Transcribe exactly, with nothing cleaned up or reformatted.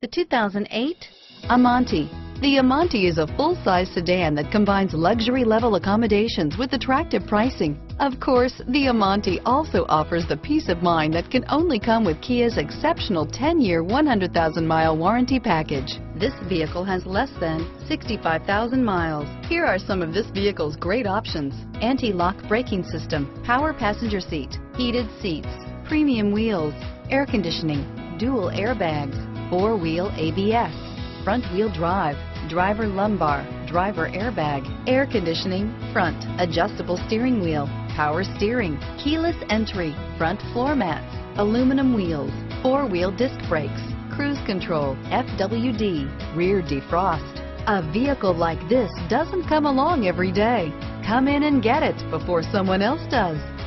The two thousand eight Amanti. The Amanti is a full-size sedan that combines luxury-level accommodations with attractive pricing. Of course, the Amanti also offers the peace of mind that can only come with Kia's exceptional ten-year, one hundred thousand mile warranty package. This vehicle has less than sixty-five thousand miles. Here are some of this vehicle's great options: anti-lock braking system, power passenger seat, heated seats, premium wheels, air conditioning, dual airbags, four-wheel A B S, front-wheel drive, driver lumbar, driver airbag, air conditioning, front, adjustable steering wheel, power steering, keyless entry, front floor mats, aluminum wheels, four-wheel disc brakes, cruise control, F W D, rear defrost. A vehicle like this doesn't come along every day. Come in and get it before someone else does.